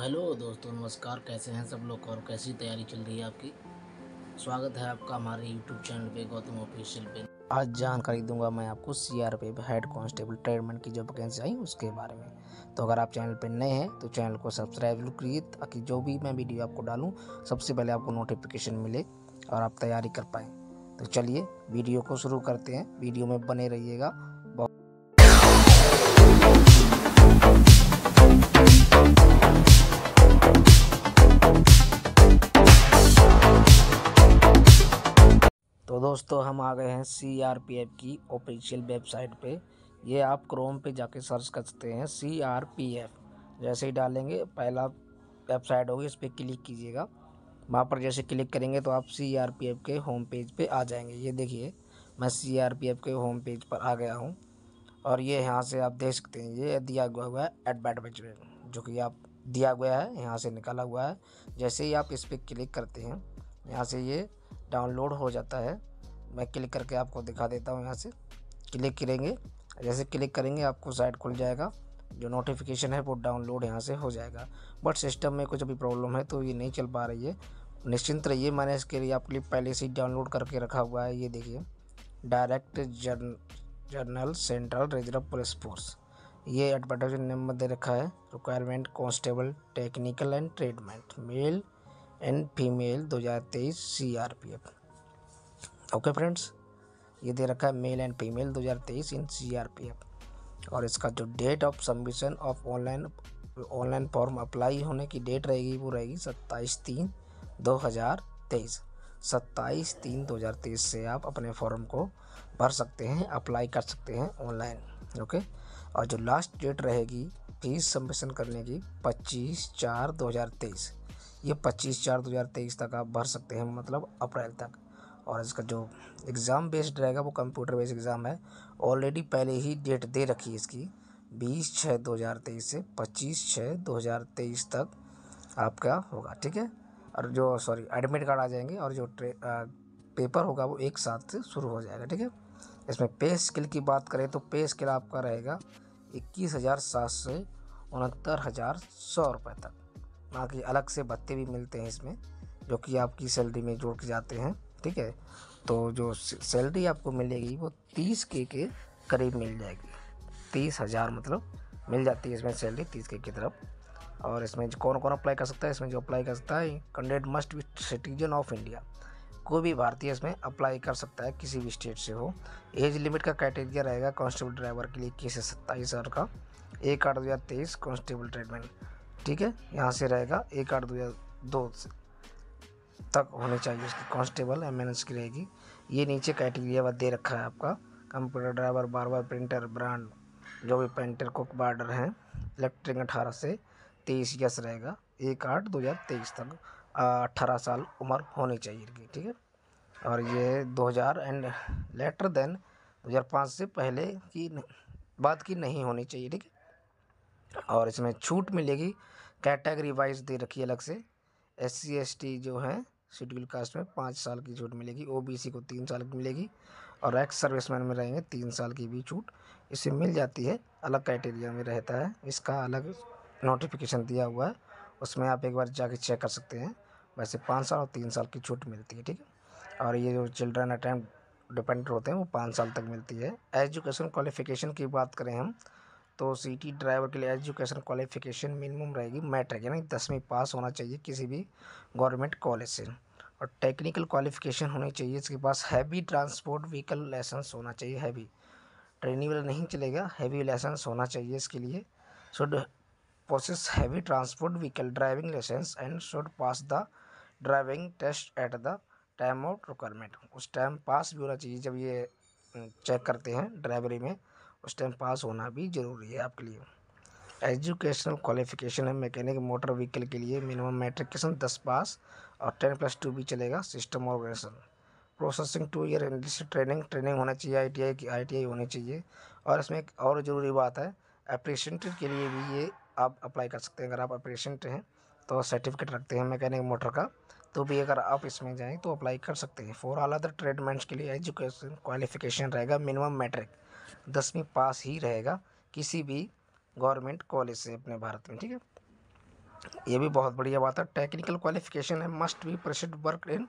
Hello दोस्तों, नमस्कार। कैसे हैं सब लोग और कैसी तैयारी चल रही है आपकी? स्वागत है आपका हमारे यूट्यूब चैनल पे गौतम ऑफिशियल पे। आज जानकारी दूंगा मैं आपको CRPF हेड कांस्टेबल ट्रेडमेंट की जो वैकेंसी आई उसके बारे में। तो अगर आप चैनल पे नए हैं तो चैनल को सब्सक्राइब जरूर करिए ताकि जो भी मैं वीडियो आपको डालूँ सबसे पहले आपको नोटिफिकेशन मिले और आप तैयारी कर पाएँ। तो चलिए वीडियो को शुरू करते हैं, वीडियो में बने रहिएगा। तो दोस्तों हम आ गए हैं CRPF की ऑफिशियल वेबसाइट पे। ये आप क्रोम पे जाके सर्च कर सकते हैं CRPF। जैसे ही डालेंगे पहला वेबसाइट होगी, इस पर क्लिक कीजिएगा। वहाँ पर जैसे क्लिक करेंगे तो आप CRPF के होम पेज पे आ जाएंगे। ये देखिए मैं CRPF के होम पेज पर आ गया हूँ और ये यहाँ से आप देख सकते हैं, ये दिया हुआ है एडवर्टाइजमेंट जो कि आप दिया गया है, यहाँ से निकाला हुआ है। जैसे ही आप इस पर क्लिक करते हैं यहाँ से ये डाउनलोड हो जाता है। मैं क्लिक करके आपको दिखा देता हूँ। यहाँ से क्लिक करेंगे, जैसे क्लिक करेंगे आपको साइट खुल जाएगा। जो नोटिफिकेशन है वो डाउनलोड यहाँ से हो जाएगा, बट सिस्टम में कुछ अभी प्रॉब्लम है तो ये नहीं चल पा रही है। निश्चिंत रहिए, मैंने इसके लिए आपके लिए पहले से ही डाउनलोड करके रखा हुआ है। ये देखिए direct general central reserve police force, ये एडवर्टाइजमेंट नंबर दे रखा है। Requirement constable technical and treatment, male and female 2023 CRPF। Okay friends, ये दे रखा है male and female 2023 in CRPF। और इसका जो date of submission of online form apply होने की डेट रहेगी वो रहेगी 27/3/2023। 27/3/2023 से आप अपने फॉर्म को भर सकते हैं, अप्लाई कर सकते हैं ऑनलाइन। ओके, और जो लास्ट डेट रहेगी फीस सबमिशन करने की 25/4/2023। ये 25/4/2023 तक आप भर सकते हैं, मतलब अप्रैल तक। और इसका जो एग्ज़ाम बेस्ड रहेगा वो कंप्यूटर बेस्ड एग्ज़ाम है। ऑलरेडी पहले ही डेट दे रखी है इसकी 20/6/2023 से 25/6/2023 तक आपका होगा। ठीक है, और जो सॉरी एडमिट कार्ड आ जाएंगे और जो पेपर होगा वो एक साथ से शुरू हो जाएगा। ठीक है, इसमें पे स्केल की बात करें तो पे स्केल आपका रहेगा 21,700 से 69,100 रुपये तक। बाकी अलग से भत्ते भी मिलते हैं इसमें जो कि आपकी सैलरी में जोड़ के जाते हैं। ठीक है, तो जो सैलरी आपको मिलेगी वो 30K के करीब मिल जाएगी। 30,000 मतलब मिल जाती है इसमें सैलरी 30K की तरफ। और इसमें कौन कौन अप्लाई कर सकता है? इसमें जो अप्लाई कर सकता है candidate must be citizen of India, कोई भी भारतीय इसमें अप्लाई कर सकता है किसी भी स्टेट से हो। एज लिमिट का क्राइटेरिया रहेगा कांस्टेबल ड्राइवर के लिए 21 से 27 का। 1/8/2023 कांस्टेबल ट्रीटमेंट। ठीक है, यहाँ से रहेगा 1/8/2002 तक होने चाहिए उसकी कांस्टेबल MNS की रहेगी। ये नीचे कैटेगरी दे रखा है आपका computer driver, barber, printer, brand जो भी पेंटर, कुक, बार्डर हैं। इलेक्ट्रिक 18 से 23 यस रहेगा। 1/8/2023 तक 18 साल उम्र होनी चाहिए इनकी। ठीक है, और ये 2000 एंड लेटर देन 2005 से पहले की बात की नहीं होनी चाहिए। ठीक है, और इसमें छूट मिलेगी कैटेगरी वाइज दे रखी है अलग से। SC/ST जो है शेड्यूल कास्ट में 5 साल की छूट मिलेगी। OBC को 3 साल की मिलेगी और एक्स सर्विसमैन में रहेंगे 3 साल की भी छूट इसे मिल जाती है। अलग क्राइटेरिया में रहता है, इसका अलग नोटिफिकेशन दिया हुआ है, उसमें आप एक बार जाके चेक कर सकते हैं। वैसे 5 साल और 3 साल की छूट मिलती है। ठीक है, और ये जो चिल्ड्रन अटेम्प्ट डिपेंडेंट होते हैं वो 5 साल तक मिलती है। एजुकेशन क्वालिफिकेशन की बात करें हम तो सिटी ड्राइवर के लिए एजुकेशन क्वालिफिकेशन मिनिमम रहेगी मैट्रिक, यानी 10वीं पास होना चाहिए किसी भी गवर्नमेंट कॉलेज से। और टेक्निकल क्वालिफिकेशन होनी चाहिए इसके पास, हैवी ट्रांसपोर्ट व्हीकल लाइसेंस होना चाहिए। हैवी ट्रेनिंग वाला नहीं चलेगा, हैवी लाइसेंस होना चाहिए इसके लिए। Should possess heavy transport vehicle driving licence and should pass the driving test at the time of requirement. उस टाइम पास भी होना चाहिए जब ये चेक करते हैं ड्राइवरी में, उस टाइम पास होना भी ज़रूरी है आपके लिए। एजुकेशनल क्वालिफिकेशन है मैकेनिक मोटर व्हीकल के लिए मिनिमम मैट्रिकेशन 10 पास और 10+2 भी चलेगा। System organisation processing 2 year industry training होना चाहिए, ITI की ITI होनी चाहिए। और इसमें एक और ज़रूरी बात है, अप्रेसेंट के लिए भी ये आप अप्लाई कर सकते हैं। अगर आप अप्रेसेंट हैं तो सर्टिफिकेट रखते हैं मैकेनिक मोटर का, तो भी अगर आप इसमें जाएँ तो अप्लाई कर सकते हैं। फॉर ऑल अदर ट्रीटमेंट्स के लिए एजुकेशन क्वालिफिकेशन रहेगा मिनिमम मैट्रिक 10वीं पास ही रहेगा किसी भी गवर्नमेंट कॉलेज से अपने भारत में। ठीक है, ये भी बहुत बढ़िया बात है। टेक्निकल क्वालिफिकेशन है must be प्रेसिड work in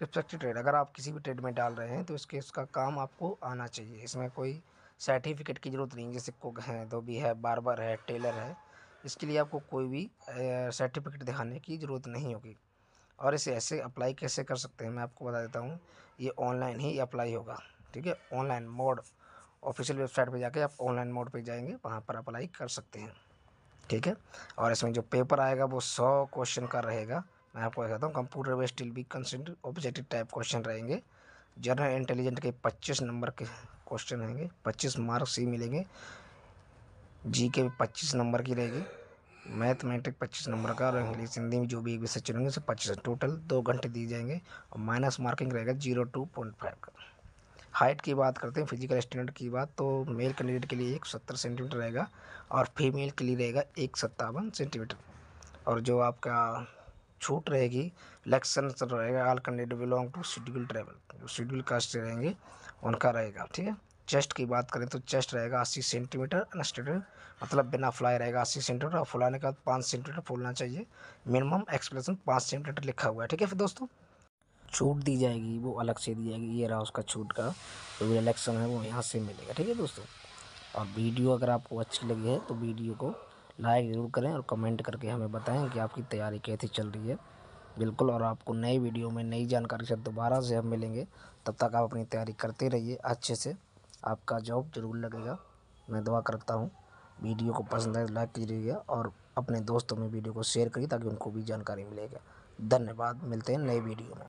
respected trade. अगर आप किसी भी ट्रेड में डाल रहे हैं तो इसके उसका काम आपको आना चाहिए, इसमें कोई सर्टिफिकेट की ज़रूरत नहीं। जैसे कुक हैं, धोबी है, बार्बर है, टेलर है, इसके लिए आपको कोई भी सर्टिफिकेट दिखाने की ज़रूरत नहीं होगी। और इसे ऐसे अप्लाई कैसे कर सकते हैं मैं आपको बता देता हूँ। ये ऑनलाइन ही अप्लाई होगा, ठीक है। ऑनलाइन मोड ऑफिशियल वेबसाइट पे जाके आप ऑनलाइन मोड पे जाएंगे, वहाँ पर अप्लाई कर सकते हैं, ठीक है। और इसमें जो पेपर आएगा वो 100 क्वेश्चन का रहेगा। मैं आपको बताता हूँ, computer based will be considered objective type question रहेंगे। जनरल इंटेलिजेंट के 25 नंबर के क्वेश्चन रहेंगे, 25 मार्क्स ही मिलेंगे। जी के भी 25 नंबर की रहेगी, मैथमेटिक 25 नंबर का, और इंग्लिश हिंदी में जो भी एक विषय चुनेंगे उसे 25। टोटल 2 घंटे दिए जाएंगे और माइनस मार्किंग रहेगा 0.5 का। हाइट की बात करते हैं, फिजिकल स्टैंडर्ड की बात, तो मेल कैंडिडेट के लिए 170 सेंटीमीटर रहेगा और फीमेल के लिए रहेगा 157 सेंटीमीटर। और जो आपका छूट रहेगी इलेक्शन रहेगा, all candidate belong to schedule tribal, schedule caste रहेंगे उनका रहेगा, ठीक है। चेस्ट की बात करें तो चेस्ट रहेगा 80 सेंटीमीटर अनस्टेटेड, मतलब बिना फुलाए रहेगा 80 सेंटीमीटर, और फुलाने के बाद 5 सेंटीमीटर फुलना चाहिए। मिनिमम एक्सप्रेशन 5 सेंटीमीटर लिखा हुआ है, ठीक है। फिर दोस्तों छूट दी जाएगी वो अलग से दी जाएगी, ये रहा उसका छूट का जो भी इलेक्शन है वो यहाँ से मिलेगा, ठीक है दोस्तों। और वीडियो अगर आपको अच्छी लगी है तो वीडियो को लाइक ज़रूर करें और कमेंट करके हमें बताएं कि आपकी तैयारी कैसी चल रही है, बिल्कुल। और आपको नई वीडियो में नई जानकारी से दोबारा से हम मिलेंगे, तब तक आप अपनी तैयारी करते रहिए अच्छे से, आपका जॉब जरूर लगेगा, मैं दुआ करता हूँ। वीडियो को पसंद आए लाइक कीजिएगा और अपने दोस्तों में वीडियो को शेयर करिए ताकि उनको भी जानकारी मिलेगा। धन्यवाद, मिलते हैं नई वीडियो में।